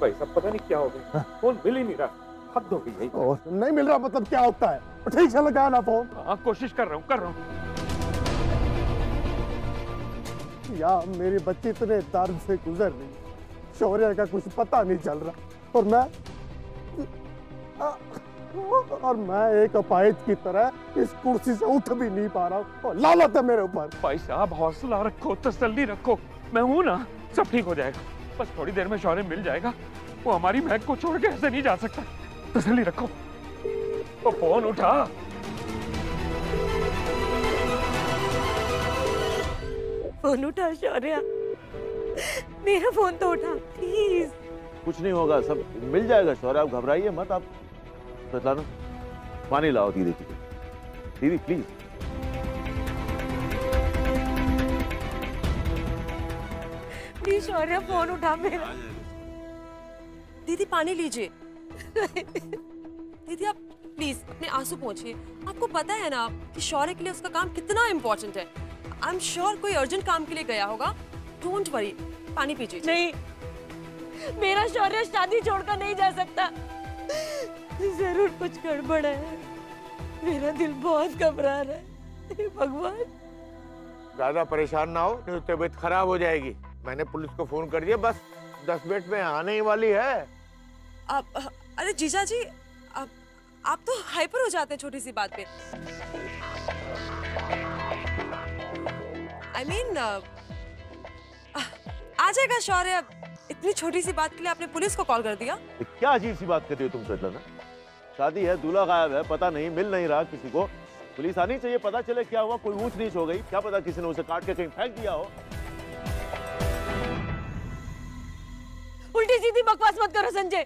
भाई साहब, पता नहीं क्या हो गया, फोन मिल ही नहीं रहा। हद हो गई। नहीं मिल रहा मतलब क्या होता है? ठीक से लगाया ना फोन। हाँ कोशिश कर रहा हूँ। यार मेरी बच्ची इतने दर्द से गुजर रही, शौर्य का कुछ पता नहीं चल रहा, और मैं एक अपाहिज की तरह इस कुर्सी से उठ भी नहीं पा रहा हूँ। लालत है मेरे ऊपर। भाई साहब हौसला रखो, तसल्ली रखो, मैं हूँ ना, सब ठीक हो जाएगा। बस थोड़ी देर में शौर्य मिल जाएगा, वो हमारी महक को छोड़ के ऐसे नहीं जा सकता। तसल्ली रखो। वो फोन उठा। फोन उठा शौर्य, मेरा फोन तो उठा प्लीज। कुछ नहीं होगा, सब मिल जाएगा शौर्य, आप घबराइए मत। आप बताना, पानी लाओ दीदी के लिए। दीदी प्लीज। प्लीज शौर्य फोन उठा मेरा। दीदी पानी लीजिए। दीदी आप प्लीज अपने आंसू पोंछिए। आपको पता है ना कि शौर्य के लिए उसका काम कितना इम्पोर्टेंट है। आई एम श्योर कोई अर्जेंट काम के लिए गया होगा। डोंट वरी, पानी पीजिए। नहीं, मेरा शौर्य शादी छोड़कर नहीं जा सकता। जरूर कुछ गड़बड़ है, मेरा दिल बहुत घबरा रहा है। भगवान, ज्यादा परेशान ना हो, नहीं तो तबीयत खराब हो जाएगी। मैंने पुलिस को फोन कर दिया, बस 10 मिनट में आने ही वाली है। अरे जीजा जी, आप तो हाइपर हो जाते हैं छोटी सी बात पे। आ जाएगा शौर्य, इतनी छोटी सी बात के लिए आपने पुलिस को कॉल कर दिया? क्या अजीब सी बात करती हो तुम सजलना। शादी है, दूल्हा गायब है, पता नहीं मिल नहीं रहा किसी को। पुलिस आनी चाहिए, पता चले क्या हुआ, कोई ऊंच नीच हो गई, क्या पता किसी ने उसे काट के कहीं फेंक दिया हो। उल्टी सीधी बकवास मत करो संजय,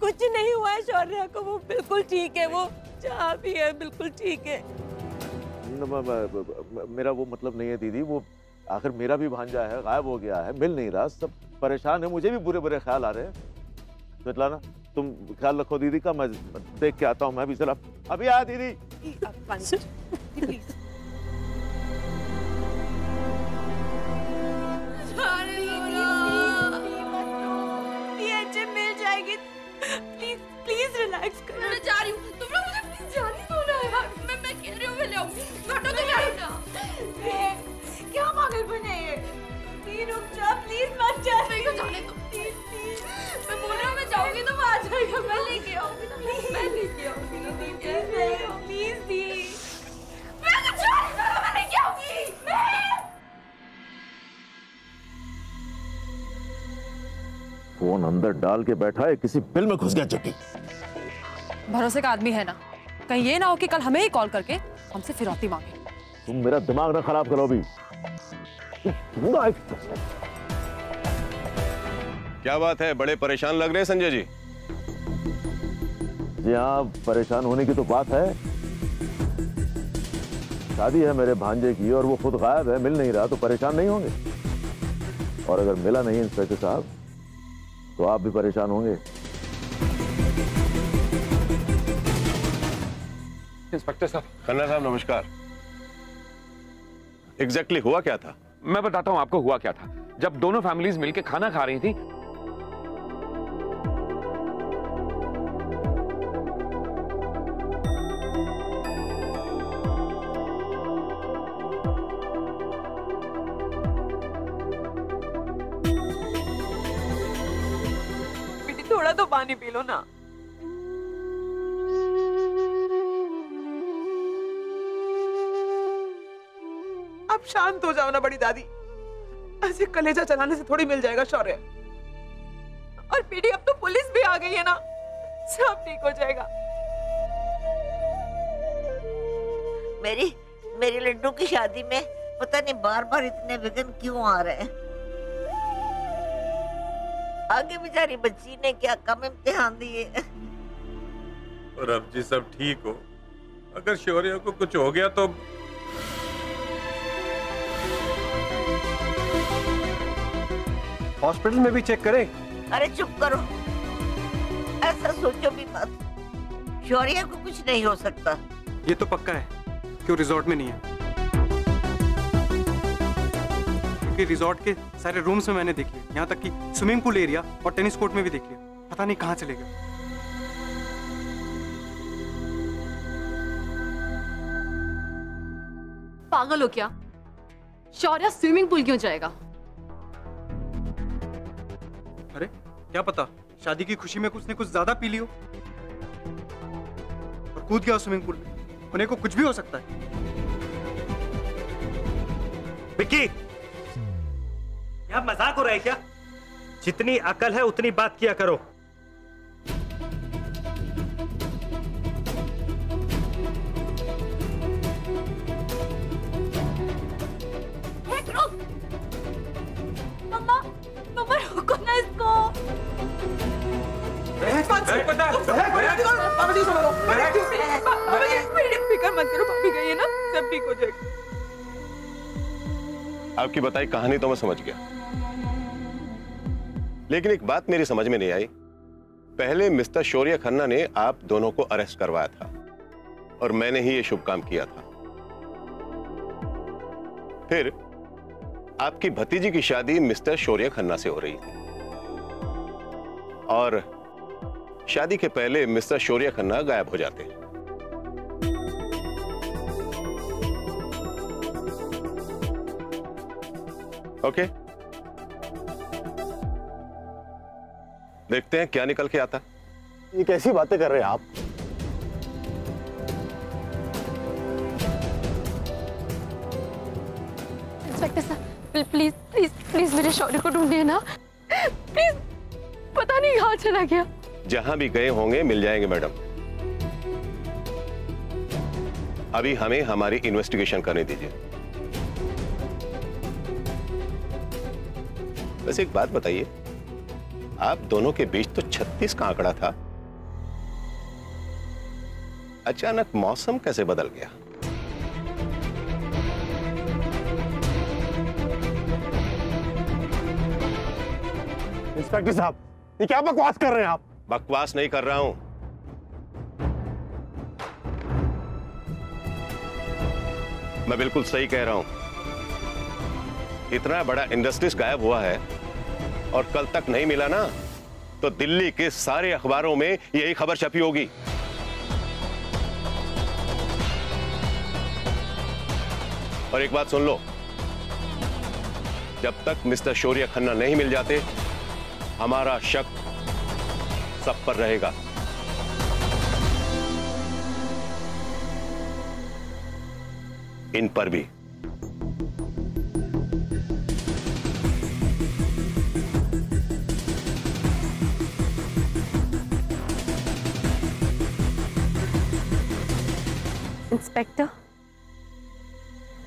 कुछ नहीं हुआ है शौर्य को, वो बिल्कुल ठीक है, वो जहाँ भी है बिल्कुल ठीक है। मेरा वो मतलब नहीं है दीदी, वो आखिर मेरा भी भांजा है, गायब हो गया है, मिल नहीं रहा, सब परेशान है, मुझे भी बुरे बुरे ख्याल आ रहे हैं। सजलाना तुम ख्याल रखो दीदी का, मैं देख के आता हूँ। मैं भी चला, अभी आया दीदी। प्लीज प्लीज रिलैक्स करो, मैं जा रही हूँ। तुम लोग मुझे प्लीज जाने दो ना यार, मैं कह रही हूँ मैं ले आऊंगी। घटो तो यार ना, क्या पागल बने ये। प्लीज रुक जा, प्लीज मत जा, मेरे को जाने दो प्लीज प्लीज। मैं बोल रही हूँ मैं जाऊंगी तो मैं आ जाएगा, मैं लेके आऊंगी ना, मैं लेके आऊंगी ना प्लीज प्लीज। मैं कुछ मैं लेके आऊंगी। फोन अंदर डाल के बैठा है, किसी बिल में घुस गया चट्टी। भरोसे का आदमी है ना, कहीं ये ना हो कि कल हमें ही कॉल करके हमसे फिरौती मांगे। तुम मेरा दिमाग ना खराब करो भी। क्या बात है, बड़े परेशान लग रहे हैं संजय जी। जी हाँ, परेशान होने की तो बात है। शादी है मेरे भांजे की और वो खुद गायब है, मिल नहीं रहा, तो परेशान नहीं होंगे? और अगर मिला नहीं इंस्पेक्टर साहब तो आप भी परेशान होंगे। इंस्पेक्टर साहब। खन्ना साहब नमस्कार। एग्जैक्टली हुआ क्या था? मैं बताता हूं आपको हुआ क्या था। जब दोनों फैमिलीज मिलकर खाना खा रही थी, पानी पी लो ना। अब शांत हो जाओ ना बड़ी दादी, ऐसे कलेजा चलाने से थोड़ी मिल जाएगा शौर्य। और पीढ़ी अब तो पुलिस भी आ गई है ना, सब ठीक हो जाएगा। मेरी लड्डू की शादी में पता नहीं बार बार इतने विघ्न क्यों आ रहे हैं। आगे बेचारी बच्ची ने क्या कम इम्तिहान दिए। और अब जी सब ठीक हो, अगर शौर्य को कुछ हो गया तो हॉस्पिटल में भी चेक करें। अरे चुप करो, ऐसा सोचो भी मत, शौर्य को कुछ नहीं हो सकता। ये तो पक्का है कि वो रिजॉर्ट में नहीं है। आपके रिजॉर्ट के सारे रूम्स में मैंने देख लिए, यहाँ तक कि स्विमिंग पूल एरिया और टेनिस कोर्ट में भी देख लिया। पता नहीं कहाँ चले गए। पागल हो क्या? शौर्या स्विमिंग पूल क्यों जाएगा? अरे क्या पता, शादी की खुशी में उसने कुछ ज्यादा पी ली हो और कूद गया स्विमिंग पूल में। होने को कुछ भी हो सकता है। विक्की, यहाँ मजाक हो रहा है क्या? जितनी अकल है उतनी बात किया करो। मम्मा रोको ना इसको। फिक्र मत करो भाभी, गई है ना, सब ठीक हो जाएगा। आपकी बताई कहानी तो मैं समझ गया, लेकिन एक बात मेरी समझ में नहीं आई। पहले मिस्टर शौर्या खन्ना ने आप दोनों को अरेस्ट करवाया था और मैंने ही ये शुभ काम किया था। फिर आपकी भतीजी की शादी मिस्टर शौर्या खन्ना से हो रही थी और शादी के पहले मिस्टर शौर्या खन्ना गायब हो जाते हैं। ओके, देखते हैं क्या निकल के आता। ये कैसी बातें कर रहे हैं आप? Inspector sir please please please मेरे शौर्य को ढूंढिए ना प्लीज। पता नहीं कहाँ चला गया। जहां भी गए होंगे मिल जाएंगे मैडम। अभी हमें हमारी इन्वेस्टिगेशन करने दीजिए। वैसे एक बात बताइए, आप दोनों के बीच तो 36 का आंकड़ा था, अचानक मौसम कैसे बदल गया? इंस्पेक्टर साहब ये क्या बकवास कर रहे हैं आप? बकवास नहीं कर रहा हूं। मैं बिल्कुल सही कह रहा हूं। इतना बड़ा इंडस्ट्रीज गायब हुआ है और कल तक नहीं मिला ना, तो दिल्ली के सारे अखबारों में यही खबर छपी होगी। और एक बात सुन लो, जब तक मिस्टर शौर्या खन्ना नहीं मिल जाते हमारा शक सब पर रहेगा। इन पर भी। इंस्पेक्टर,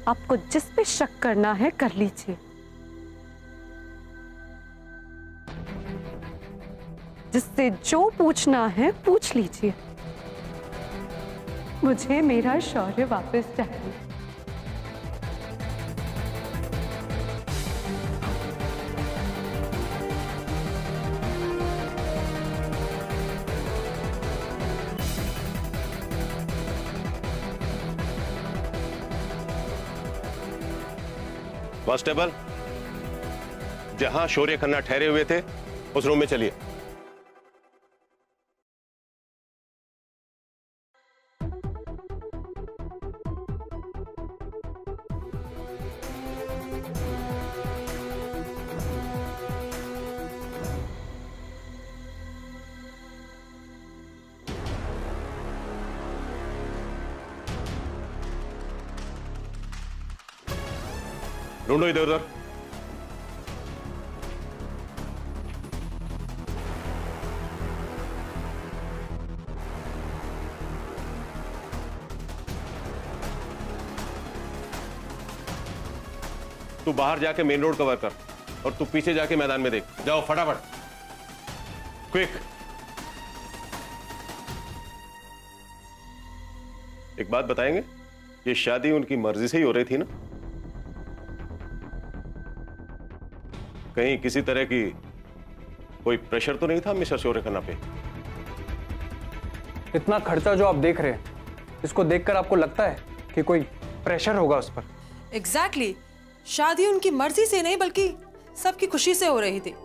आपको जिस पे शक करना है कर लीजिए, जिससे जो पूछना है पूछ लीजिए। मुझे मेरा शौर्य वापस चाहिए। कॉन्स्टेबल, जहां शौर्य खन्ना ठहरे हुए थे उस रूम में चलिए। ढूंढो इधर उधर। तू बाहर जाके मेन रोड कवर कर और तू पीछे जाके मैदान में देख। जाओ फटाफट, क्विक। एक बात बताएंगे, ये शादी उनकी मर्जी से ही हो रही थी ना? कहीं किसी तरह की कोई प्रेशर तो नहीं था मिस्टर शौर्य खन्ना पे? इतना खर्चा जो आप देख रहे हैं, इसको देखकर आपको लगता है कि कोई प्रेशर होगा उस पर? एग्जैक्टली शादी उनकी मर्जी से नहीं बल्कि सबकी खुशी से हो रही थी।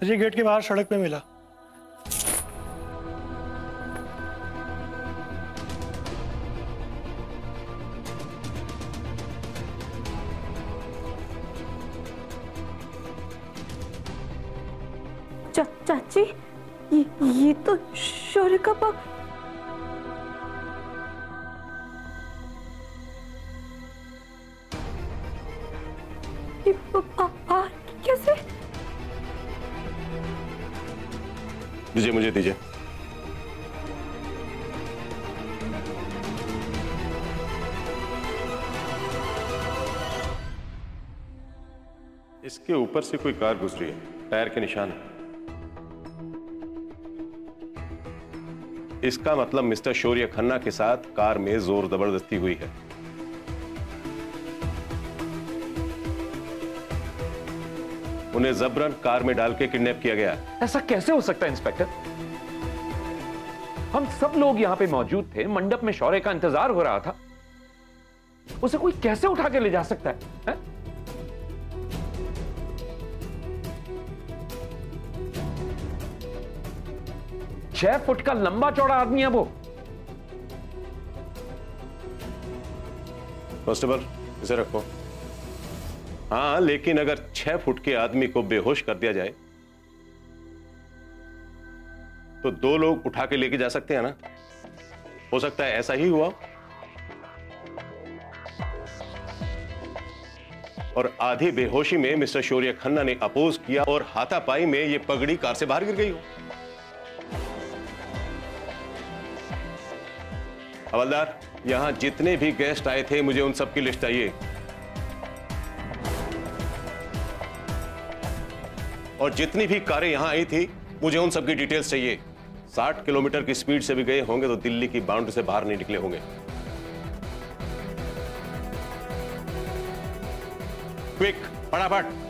सजी गेट के बाहर सड़क पे मिला। चाची ये तो शौर्य का पापा। ये पापा कैसे? दीजिए मुझे दीजिए। इसके ऊपर से कोई कार गुजरी है, टायर के निशान है। इसका मतलब मिस्टर शौर्य खन्ना के साथ कार में जोर जबरदस्ती हुई है। उन्हें जबरन कार में डाल के किडनैप किया गया। ऐसा कैसे हो सकता है इंस्पेक्टर? हम सब लोग यहाँ पे मौजूद थे, मंडप में शौर्य का इंतजार हो रहा था। उसे कोई कैसे उठा के ले जा सकता है? छह फुट का लंबा चौड़ा आदमी है वो। कांस्टेबल इसे रखो। हाँ, लेकिन अगर 6 फुट के आदमी को बेहोश कर दिया जाए तो 2 लोग उठा के लेके जा सकते हैं ना? हो सकता है ऐसा ही हुआ और आधी बेहोशी में मिस्टर शौर्य खन्ना ने अपोज किया और हाथापाई में ये पगड़ी कार से बाहर गिर गई हो। हवलदार, यहाँ जितने भी गेस्ट आए थे मुझे उन सबकी लिस्ट चाहिए और जितनी भी कारें यहाँ आई थी मुझे उन सबकी डिटेल्स चाहिए। 60 किलोमीटर की स्पीड से भी गए होंगे तो दिल्ली की बाउंड्री से बाहर नहीं निकले होंगे। क्विक, फटाफट।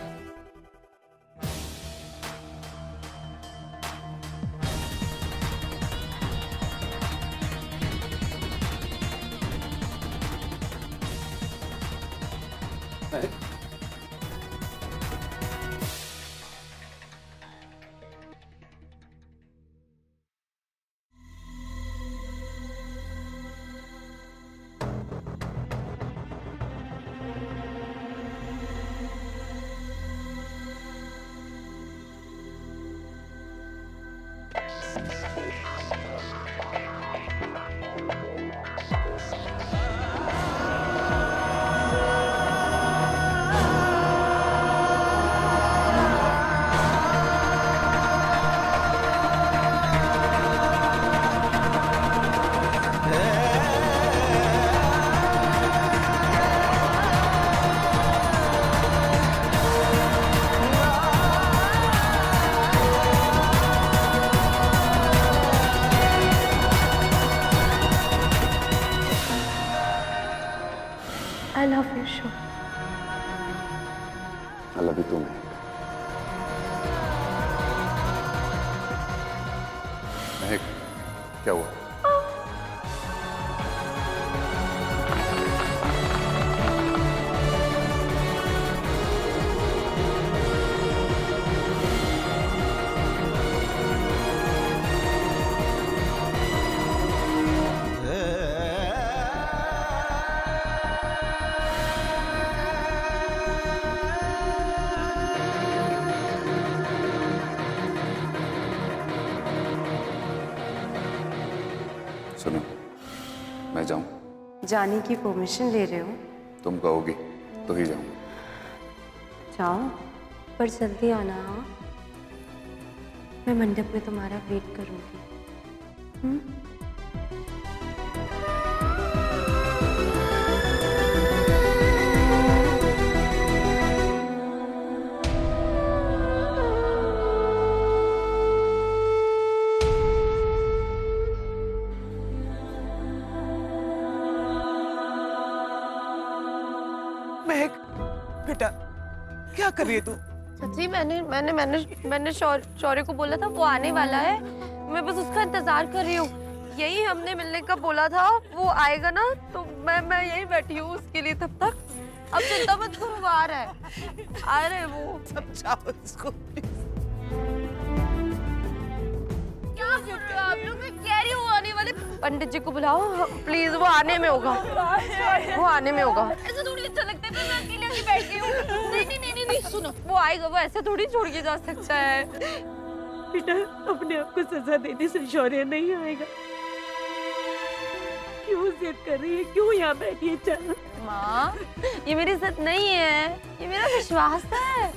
क्या हुआ? सुनो, मैं जाऊं? जाने की परमिशन ले रहे हो? तुम कहोगी तो ही जाऊं। जाओ, पर जल्दी आना। हाँ, मैं मंडप में तुम्हारा वेट करूंगी। बेटा क्या कर रही है तू? चाची मैंने शौर्य को बोला था वो आने वाला है। मैं बस उसका इंतजार कर रही हूँ। यही हमने मिलने का बोला था, वो आएगा ना तो मैं यही बैठी हूँ उसके लिए तब तक। अब चिंता मत करो, वो आ रहा है, आ रहे वो। समझाओ इसको आप लोग, मैं कह रही हूँ आने वाले पंडित जी को बुलाओ प्लीज, वो आने में होगा, वो आने में होगा। ऐसा थोड़ी अच्छा लगता है, मैं अकेले आके बैठ गई हूँ। नहीं नहीं नहीं नहीं सुनो, वो आएगा, वो ऐसे थोड़ी छोड़ के जा सकता है। बेटा अपने आप को सजा देने से शौर्य नहीं आएगा। क्यों जिद कर रही है, क्यों यहाँ बैठी है? चल माँ, ये मेरी सच नहीं है, ये मेरा विश्वास है।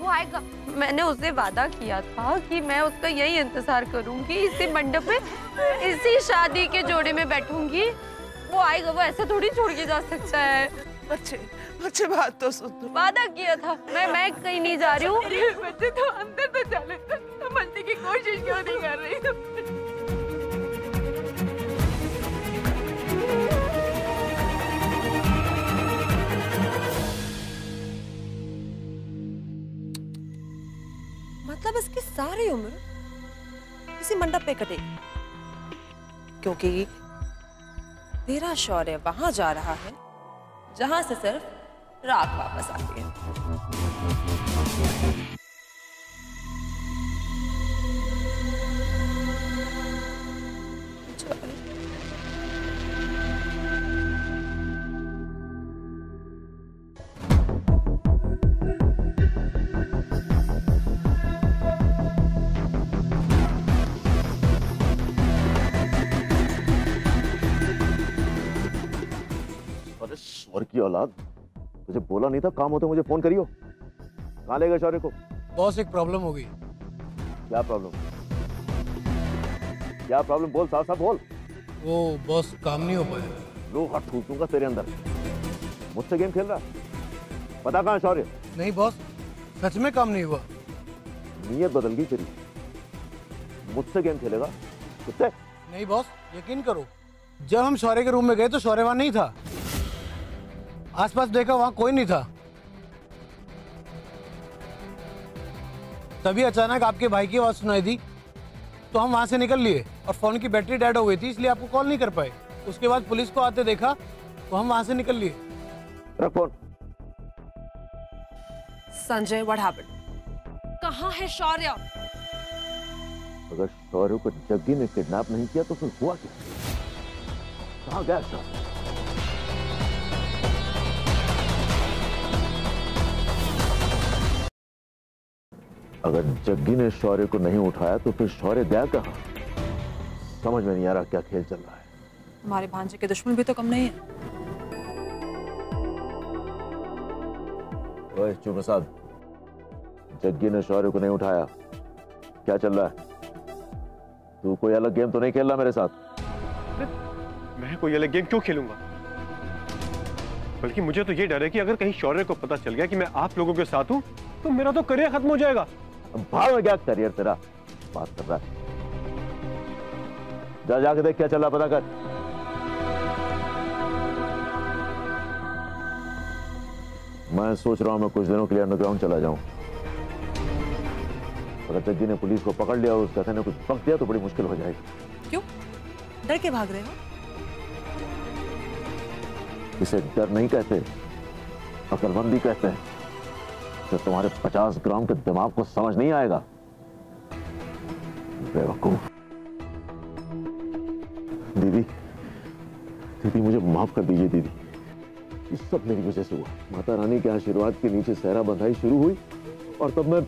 वो आएगा, मैंने उसे वादा किया था कि मैं उसका यही इंतजार करूंगी, इसी मंडप में इसी शादी के जोड़े में बैठूंगी। वो आएगा, वो ऐसे थोड़ी छोड़ के जा सकता है। बच्चे बच्चे बात तो सुन, वादा किया था, मैं कहीं नहीं जा रही हूँ। बच्चे तो अंदर तो चले, तो बनने की कोशिश क्यों नहीं कर रही? मतलब इसकी सारी उम्र इसी मंडप पे कटेगी, क्योंकि तेरा शौर्य वहां जा रहा है जहां से सिर्फ राख वापस आती है। औलाद, तुझे बोला नहीं था काम होते मुझे फोन करियो। कहां लेगा शौर्य को? बॉस एक प्रॉब्लम हो गई। क्या प्रॉब्लम? क्या प्रॉब्लम? बोल साहब साहब बोल। वो बॉस काम नहीं हो पाया। लोहा ठूसूंगा तेरे अंदर, मुझसे गेम खेल रहा है। पता कहां शौर्य? नहीं बॉस, सच में काम नहीं हुआ। नीयत बदल गई तेरी, मुझसे गेम खेलेगा? किससे? नहीं बॉस यकीन करो, जब हम शौर्य के रूम में गए तो शौर्य वहां नहीं था। आसपास देखा, वहां कोई नहीं था। तभी अचानक आपके भाई की आवाज सुनाई दी तो हम वहां से निकल लिए, और फोन की बैटरी डेड हो गई थी इसलिए आपको कॉल नहीं कर पाए। उसके बाद पुलिस को आते देखा तो हम वहां से निकल लिए। Sanjay, what happened? कहां है शौर्य? अगर शौर्य को जग्गी ने किडनैप नहीं किया तो फिर हुआ क्या? कहां गया शौर्य? अगर जग्गी ने शौर्य को नहीं उठाया तो फिर शौर्य गया कहाँ? समझ में नहीं आ रहा क्या खेल चल रहा है। हमारे भांजे के दुश्मन भी तो कम नहीं है। ओए चुप प्रसाद, जग्गी ने शौर्य को नहीं उठाया, क्या चल रहा है? तू कोई अलग गेम तो नहीं खेल रहा मेरे साथ? मैं कोई अलग गेम क्यों खेलूंगा? बल्कि मुझे तो ये डर है कि अगर कहीं शौर्य को पता चल गया कि मैं आप लोगों के साथ हूँ तो मेरा तो करियर खत्म हो जाएगा। भाव में क्या करियर तेरा? बात कर रहा है, जा जाके देख क्या चला, पता कर। मैं सोच रहा हूं मैं कुछ दिनों के लिए अंडरग्राउंड चला जाऊं। अगर जग्गी ने पुलिस को पकड़ लिया और उस गधे ने कुछ पक दिया तो बड़ी मुश्किल हो जाएगी। क्यों डर के भाग रहे हो? इसे डर नहीं कहते, अकलमंदी कहते हैं। तो तुम्हारे 50 ग्राम के दिमाग को समझ नहीं आएगा बेवकूफ। दीदी दीदी मुझे माफ कर दीजिए दीदी, ये सब मेरी वजह से हुआ। माता रानी के आशीर्वाद के नीचे सहरा बंधाई शुरू हुई और तब मैं,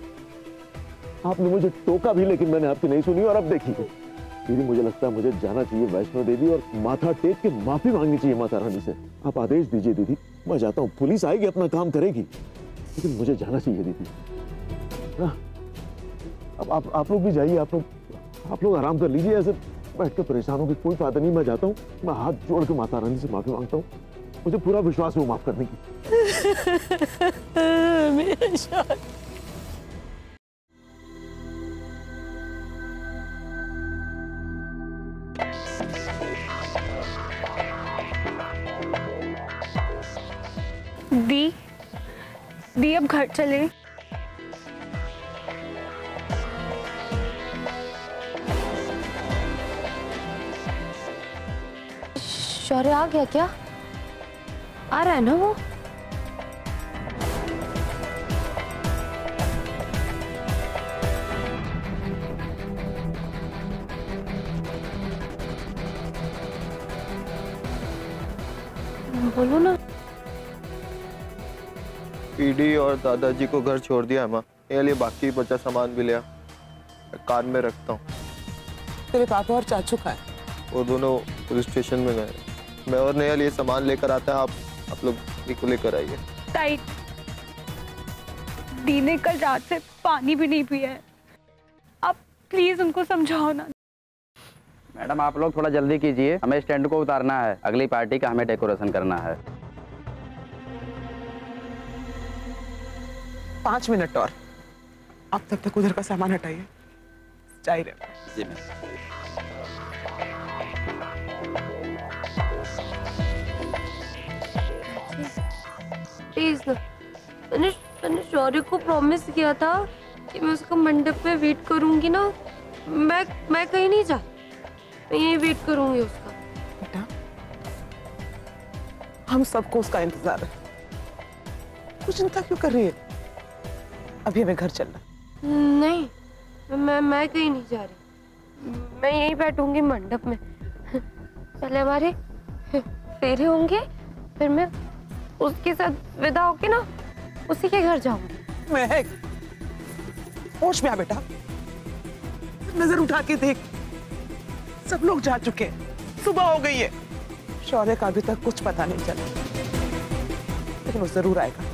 आपने मुझे टोका भी लेकिन मैंने आपकी नहीं सुनी और अब देखी। दीदी मुझे लगता है मुझे जाना चाहिए वैष्णो देवी और माथा टेक के माफी मांगनी चाहिए माता रानी से। आप आदेश दीजिए दीदी, मैं जाता हूँ। पुलिस आएगी अपना काम करेगी, लेकिन मुझे जाना चाहिए दीदी ना। अब आप लोग भी जाइए, आप लोग आराम कर लीजिए, ऐसे बैठकर परेशान होकर कोई फायदा नहीं। मैं जाता हूँ, मैं हाथ जोड़ के माता रानी से माफी मांगता हूँ, मुझे पूरा विश्वास है वो माफ करने की। मेरे शौर्य, दी अब घर चले। शौर्य आ गया क्या? आ रहा है ना वो? बोलो ना। पीडी और दादाजी को घर छोड़ दिया है माँ, ये लिए बाकी बचा सामान भी लिया, कार में रखता हूँ। तेरे पापा और चाचू का है? वो दोनों पुलिस स्टेशन में गए। मैं और नया लिए सामान लेकर आता है, आप लोग इको लेकर आइए। ताई, दी ने कल रात से पानी भी नहीं पिया है, आप प्लीज उनको समझाओ ना। मैडम आप लोग थोड़ा जल्दी कीजिए, हमें स्टैंड को उतारना है, अगली पार्टी का हमें डेकोरेशन करना है। 5 मिनट और, आप तब तक उधर का सामान हटाइए। चाहिए जी मैम। प्लीज ना, मैंने शौर्य को प्रॉमिस किया था कि मैं उसको मंडप में वेट करूंगी ना, मैं कहीं नहीं जा, मैं यहीं वेट करूंगी उसका। बेटा हम सबको उसका इंतजार है, तू चिंता क्यों कर रही है? अभी हमें घर चलना। नहीं मैं कहीं नहीं जा रही, मैं यहीं बैठूंगी मंडप में। पहले हमारे फेरे होंगे, फिर मैं उसके साथ विदा होके ना उसी के घर जाऊंगी। महक होश में आ बेटा, नजर उठा के देख, सब लोग जा चुके हैं, सुबह हो गई है। शौर्य का अभी तक कुछ पता नहीं चला, लेकिन वो जरूर आएगा।